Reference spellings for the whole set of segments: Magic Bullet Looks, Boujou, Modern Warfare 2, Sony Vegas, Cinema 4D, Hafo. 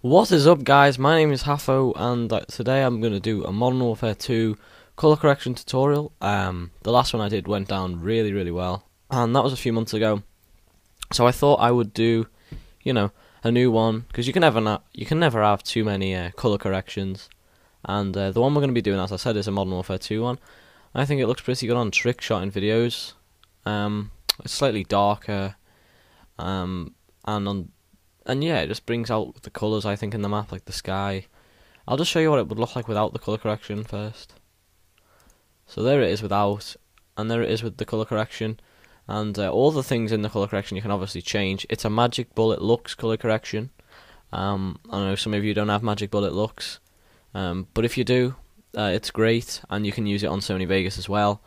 What is up, guys? My name is Hafo, and today I'm going to do a Modern Warfare 2 colour correction tutorial. The last one I did went down really well, and that was a few months ago. So I thought I would do, you know, a new one, because you can never have too many colour corrections. And the one we're going to be doing, as I said, is a Modern Warfare 2 one. I think it looks pretty good on trick shotting videos. It's slightly darker, and yeah, it just brings out the colours, I think, in the map, like the sky. I'll just show you what it would look like without the colour correction first. So there it is without, and there it is with the colour correction. And all the things in the colour correction you can obviously change. It's a Magic Bullet Looks colour correction. I know some of you don't have Magic Bullet Looks, but if you do, it's great, and you can use it on Sony Vegas as well.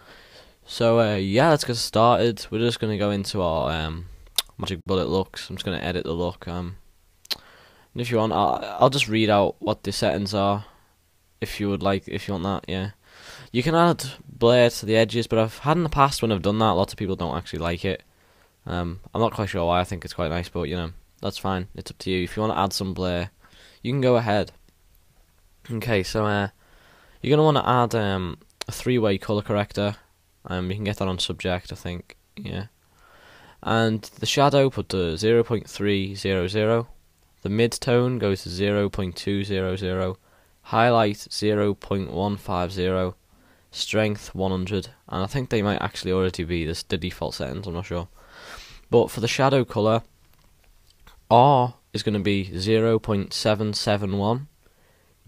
So yeah, let's get started. We're just going to go into our Magic Bullet Looks. I'm just going to edit the look, and if you want, I'll just read out what the settings are, if you want that. Yeah, you can add blur to the edges, but I've had in the past when I've done that, lots of people don't actually like it. I'm not quite sure why. I think it's quite nice, but you know, that's fine. It's up to you. If you want to add some blur, you can go ahead. Okay, so you're going to want to add a three-way color corrector. You can get that on subject, I think. Yeah. And the shadow, put to 0.300, the mid-tone goes to 0.200, highlight 0.150, strength 100, and I think they might actually already be the default settings, I'm not sure. But for the shadow colour, R is going to be 0.771,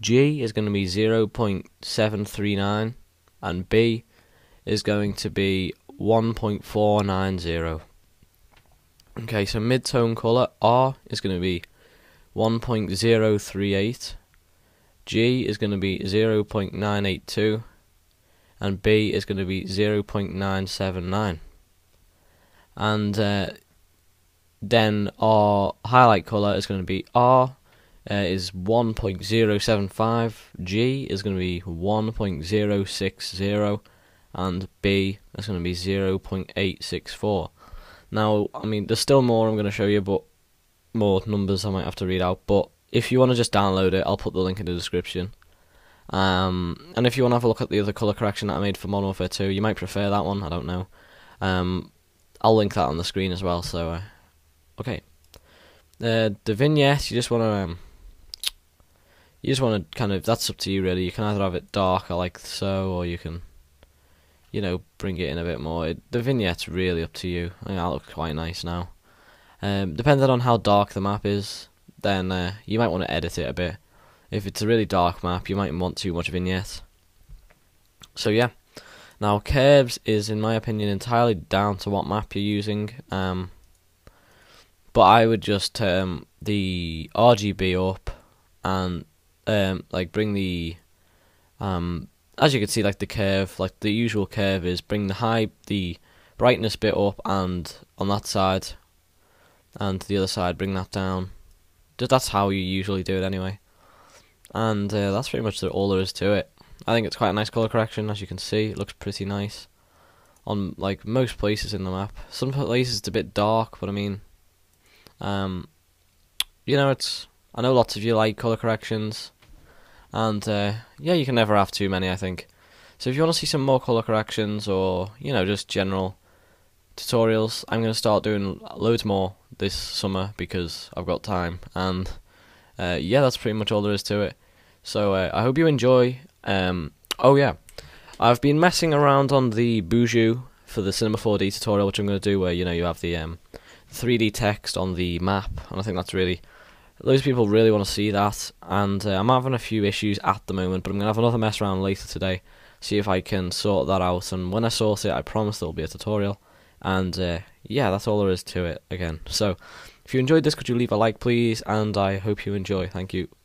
G is going to be 0.739, and B is going to be 1.490. Okay, so mid-tone colour, R is going to be 1.038, G is going to be 0.982, and B is going to be 0.979. And then our highlight colour is going to be R is 1.075, G is going to be 1.060, and B is going to be 0.864. Now, I mean, there's still more I'm going to show you, but more numbers I might have to read out. But if you want to just download it, I'll put the link in the description. And if you want to have a look at the other colour correction that I made for Modern Warfare 2, you might prefer that one, I don't know. I'll link that on the screen as well, so, okay. The vignette, you just want to kind of, that's up to you really. You can either have it darker like so, or you can, you know, bring it in a bit more. The vignette's really up to you. I mean, that looks quite nice now. Depending on how dark the map is, then you might want to edit it a bit. If it's a really dark map, you might want too much vignette. So yeah. Now, curves is, in my opinion, entirely down to what map you're using. But I would just turn the RGB up and like bring the as you can see, like the curve, like the usual curve is, bring the brightness bit up, and on that side, and the other side, bring that down. That's how you usually do it anyway. And that's pretty much all there is to it. I think it's quite a nice colour correction, as you can see. It looks pretty nice on like most places in the map. Some places it's a bit dark, but I mean, you know, I know lots of you like colour corrections. And yeah, you can never have too many, I think. So if you want to see some more colour corrections, or you know, just general tutorials, I'm going to start doing loads more this summer because I've got time. And yeah, that's pretty much all there is to it. So I hope you enjoy. Oh yeah, I've been messing around on the Boujou for the Cinema 4D tutorial, which I'm going to do, where you know, you have the 3D text on the map, and I think that's really, loads of people really want to see that. And I'm having a few issues at the moment, but I'm going to have another mess around later today, see if I can sort that out, and when I sort it, I promise there'll be a tutorial. And yeah, that's all there is to it again. So if you enjoyed this, could you leave a like please, and I hope you enjoy. Thank you.